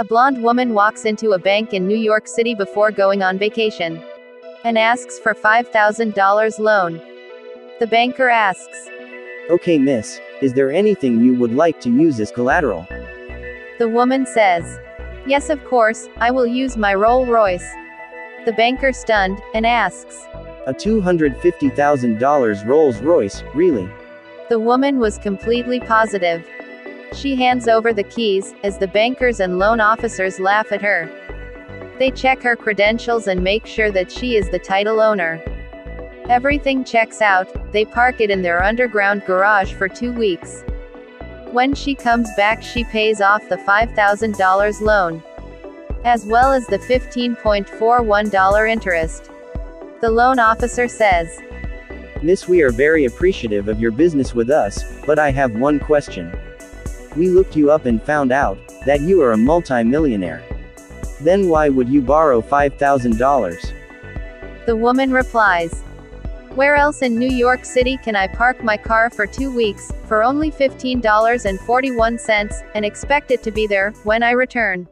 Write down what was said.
A blonde woman walks into a bank in New York City before going on vacation and asks for $5,000 loan. The banker asks, "Okay miss, is there anything you would like to use as collateral?" The woman says, "Yes of course, I will use my Rolls Royce." The banker, stunned, and asks, "A $250,000 Rolls Royce, really?" The woman was completely positive. She hands over the keys, as the bankers and loan officers laugh at her. They check her credentials and make sure that she is the title owner. Everything checks out. They park it in their underground garage for 2 weeks. When she comes back, she pays off the $5,000 loan, as well as the $15.41 interest. The loan officer says, "Miss, we are very appreciative of your business with us, but I have one question. We looked you up and found out that you are a multi-millionaire. Then why would you borrow $5,000? The woman replies, "Where else in New York City can I park my car for 2 weeks, for only $15.41, and expect it to be there when I return?"